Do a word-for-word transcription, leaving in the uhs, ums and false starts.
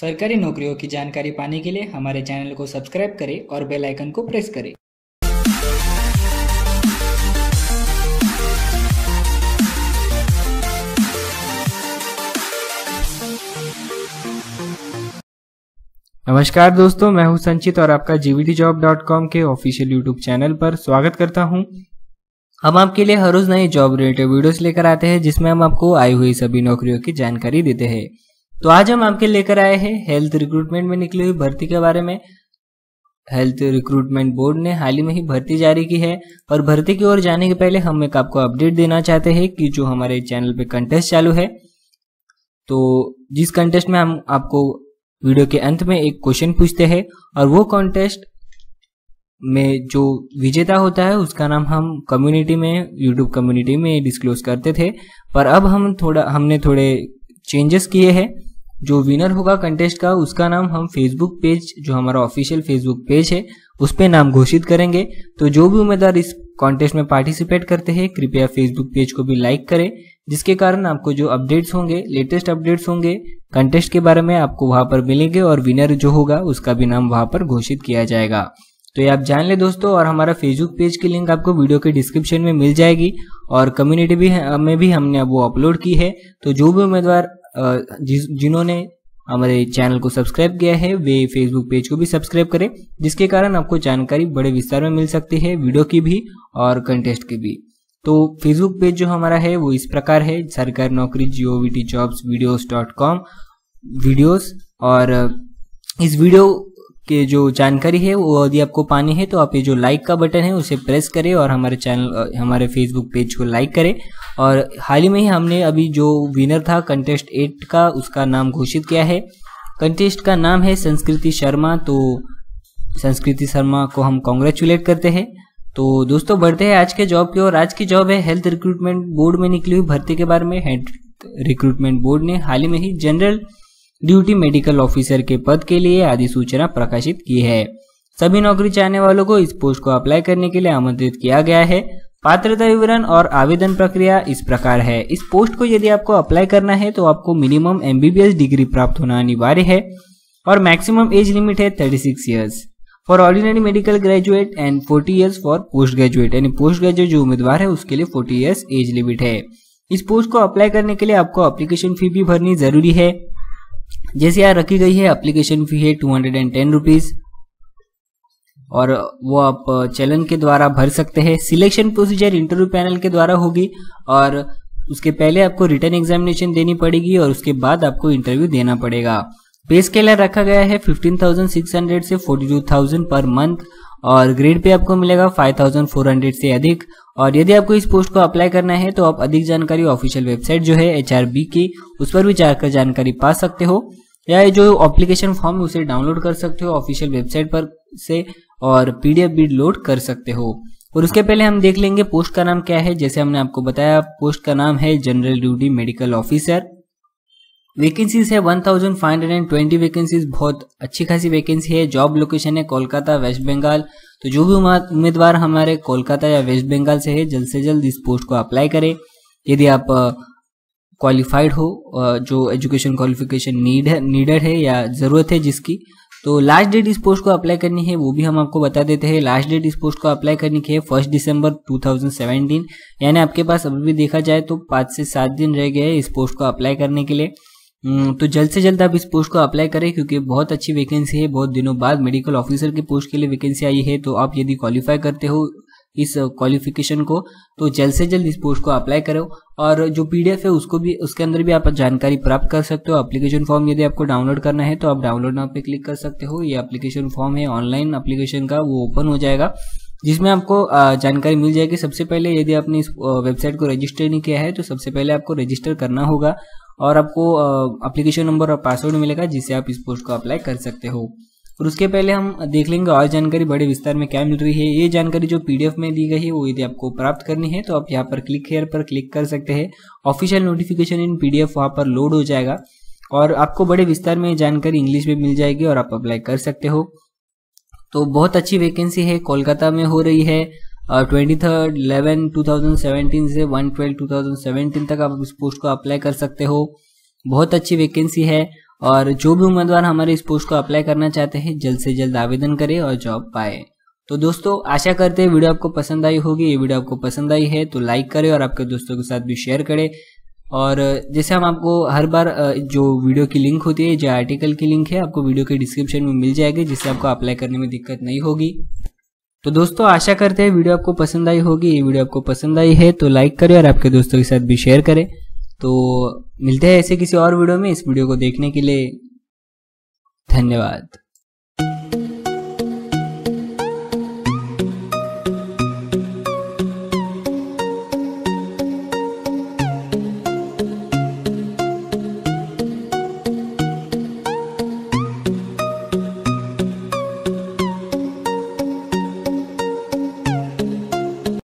सरकारी नौकरियों की जानकारी पाने के लिए हमारे चैनल को सब्सक्राइब करें और बेल आइकन को प्रेस करें। नमस्कार दोस्तों, मैं हूं संचित और आपका G V T job dot com के ऑफिशियल यूट्यूब चैनल पर स्वागत करता हूं। हम आपके लिए हर रोज नए जॉब रिलेटेड वीडियोस लेकर आते हैं जिसमें हम आपको आई हुई सभी नौकरियों की जानकारी देते हैं। तो आज हम आपके लेकर आए हैं हेल्थ रिक्रूटमेंट में निकली हुई भर्ती के बारे में। हेल्थ रिक्रूटमेंट बोर्ड ने हाल ही में ही भर्ती जारी की है और भर्ती की ओर जाने के पहले हम एक आपको अपडेट देना चाहते हैं कि जो हमारे चैनल पे कंटेस्ट चालू है, तो जिस कंटेस्ट में हम आपको वीडियो के अंत में एक क्वेश्चन पूछते हैं और वो कॉन्टेस्ट में जो विजेता होता है उसका नाम हम कम्युनिटी में, यूट्यूब कम्युनिटी में डिस्क्लोज करते थे, पर अब हम थोड़ा हमने थोड़े चेंजेस किए हैं। जो विनर होगा कंटेस्ट का उसका नाम हम फेसबुक पेज, जो हमारा ऑफिशियल फेसबुक पेज है, उस पे नाम घोषित करेंगे। तो जो भी उम्मीदवार इस कॉन्टेस्ट में पार्टिसिपेट करते हैं कृपया फेसबुक पेज को भी लाइक करें, जिसके कारण आपको जो अपडेट्स होंगे, लेटेस्ट अपडेट्स होंगे कंटेस्ट के बारे में, आपको वहां पर मिलेंगे और विनर जो होगा उसका भी नाम वहां पर घोषित किया जाएगा। तो ये आप जान ले दोस्तों। और हमारा फेसबुक पेज की लिंक आपको वीडियो के डिस्क्रिप्शन में मिल जाएगी और कम्युनिटी भी में भी हमने अब वो अपलोड की है। तो जो भी उम्मीदवार जिन्होंने हमारे चैनल को सब्सक्राइब किया है वे फेसबुक पेज को भी सब्सक्राइब करें, जिसके कारण आपको जानकारी बड़े विस्तार में मिल सकती है, वीडियो की भी और कंटेस्ट की भी। तो फेसबुक पेज जो हमारा है वो इस प्रकार है: सरकारी नौकरी G O V T jobs videos dot com videos. और इस वीडियो के जो जानकारी है वो यदि आपको पानी है तो आप ये जो लाइक का बटन है उसे प्रेस करें और हमारे चैनल, हमारे फेसबुक पेज को लाइक करें। और हाल ही में ही हमने अभी जो विनर था कंटेस्ट एट का उसका नाम घोषित किया है। कंटेस्ट का नाम है संस्कृति शर्मा, तो संस्कृति शर्मा को हम कॉन्ग्रेचुलेट करते हैं। तो दोस्तों बढ़ते हैं आज के जॉब की ओर। आज की जॉब है हेल्थ रिक्रूटमेंट बोर्ड में निकली हुई भर्ती के बारे में। हेल्थ रिक्रूटमेंट बोर्ड ने हाल ही में ही जनरल ड्यूटी मेडिकल ऑफिसर के पद के लिए अधिसूचना प्रकाशित की है। सभी नौकरी चाहने वालों को इस पोस्ट को अप्लाई करने के लिए आमंत्रित किया गया है। पात्रता विवरण और आवेदन प्रक्रिया इस प्रकार है। इस पोस्ट को यदि आपको अप्लाई करना है तो आपको minimum M B B S degree प्राप्त होना अनिवार्य है और मैक्सिमम एज लिमिट है thirty six years for ordinary medical graduate and forty years for post graduate, यानी पोस्ट ग्रेजुएट जो उम्मीदवार है उसके लिए फोर्टी ईयर्स एज लिमिट है। इस पोस्ट को अप्लाई करने के लिए आपको एप्लीकेशन फी भी भरनी जरूरी है। जैसे यहाँ रखी गई है एप्लीकेशन फी है two hundred and ten rupees, और वो आप चलन के द्वारा भर सकते हैं। सिलेक्शन प्रोसीजर इंटरव्यू पैनल के द्वारा होगी और उसके पहले आपको रिटन एग्जामिनेशन देनी पड़ेगी और उसके बाद आपको इंटरव्यू देना पड़ेगा। पे स्केल रखा गया है फिफ्टीन थाउजेंड सिक्स हंड्रेड से फोर्टी टू थाउजेंड पर मंथ और ग्रेड पे आपको मिलेगा फाइव थाउजेंड फोर हंड्रेड से अधिक। और यदि आपको इस पोस्ट को अप्लाई करना है तो आप अधिक जानकारी ऑफिशियल वेबसाइट जो है एच आर बी की उस पर भी जाकर जानकारी पा सकते हो, या जो एप्लीकेशन फॉर्म है उसे डाउनलोड कर सकते हो ऑफिशियल वेबसाइट पर से और पी डी एफ भी लोड कर सकते हो। और उसके पहले हम देख लेंगे पोस्ट का नाम क्या है। जैसे हमने आपको बताया पोस्ट का नाम है general duty medical officer. Vacancies है one thousand five hundred twenty vacancies, बहुत अच्छी खासी वैकेंसी है। जॉब लोकेशन है कोलकाता, वेस्ट बंगाल। तो जो भी उम्मीदवार हमारे कोलकाता या वेस्ट बंगाल से है जल्द से जल्द इस पोस्ट को अप्लाई करें। यदि आप क्वालिफाइड हो, जो एजुकेशन क्वालिफिकेशन नीड है नीडेड है या जरूरत है जिसकी, तो लास्ट डेट इस पोस्ट को अप्लाई करनी है वो भी हम आपको बता देते हैं। लास्ट डेट इस पोस्ट को अप्लाई करने की है first December two thousand seventeen, यानी आपके पास अभी भी देखा जाए तो पाँच से सात दिन रह गए हैं इस पोस्ट को अप्लाई करने के लिए। तो जल्द से जल्द आप इस पोस्ट को अप्लाई करें क्योंकि बहुत अच्छी वैकेंसी है। बहुत दिनों बाद मेडिकल ऑफिसर की पोस्ट के लिए वैकेंसी आई है, तो आप यदि क्वालिफाई करते हो इस क्वालिफिकेशन को तो जल्द से जल्द इस पोस्ट को अप्लाई करो। और जो पी डी एफ है उसको भी, उसके अंदर भी आप जानकारी प्राप्त कर सकते हो। एप्लीकेशन फॉर्म यदि आपको डाउनलोड करना है तो आप डाउनलोड नाउ पे क्लिक कर सकते हो। ये एप्लीकेशन फॉर्म है ऑनलाइन एप्लीकेशन का, वो ओपन हो जाएगा जिसमें आपको जानकारी मिल जाएगी। सबसे पहले यदि आपने इस वेबसाइट को रजिस्टर नहीं किया है तो सबसे पहले आपको रजिस्टर करना होगा और आपको एप्लीकेशन नंबर और पासवर्ड मिलेगा जिससे आप इस पोस्ट को अप्लाई कर सकते हो। और उसके पहले हम देख लेंगे और जानकारी बड़े विस्तार में क्या मिल रही है। ये जानकारी जो पी डी एफ में दी गई है वो यदि आपको प्राप्त करनी है तो आप यहाँ पर क्लिक हेयर पर क्लिक कर सकते हैं। Official notification in P D F वहाँ पर लोड हो जाएगा और आपको बड़े विस्तार में जानकारी इंग्लिश में मिल जाएगी और आप अप्लाई कर सकते हो। तो बहुत अच्छी वैकेंसी है, कोलकाता में हो रही है। Twenty third eleven two thousand seventeen से one twelve two thousand seventeen तक आप इस पोस्ट को अप्लाई कर सकते हो। बहुत अच्छी वैकेंसी है। और जो भी उम्मीदवार हमारे इस पोस्ट को अप्लाई करना चाहते हैं जल्द से जल्द आवेदन करें और जॉब पाए। तो दोस्तों आशा करते हैं वीडियो आपको पसंद आई होगी। ये वीडियो आपको पसंद आई है तो लाइक करें और आपके दोस्तों के साथ भी शेयर करें। और जैसे हम आपको हर बार जो वीडियो की लिंक होती है, जो आर्टिकल की लिंक है, आपको वीडियो के डिस्क्रिप्शन में मिल जाएगी, जिससे आपको अप्लाई करने में दिक्कत नहीं होगी। तो दोस्तों आशा करते हैं वीडियो आपको पसंद आई होगी। ये वीडियो आपको पसंद आई है तो लाइक करें और आपके दोस्तों के साथ भी शेयर करें। तो मिलते हैं ऐसे किसी और वीडियो में। इस वीडियो को देखने के लिए धन्यवाद।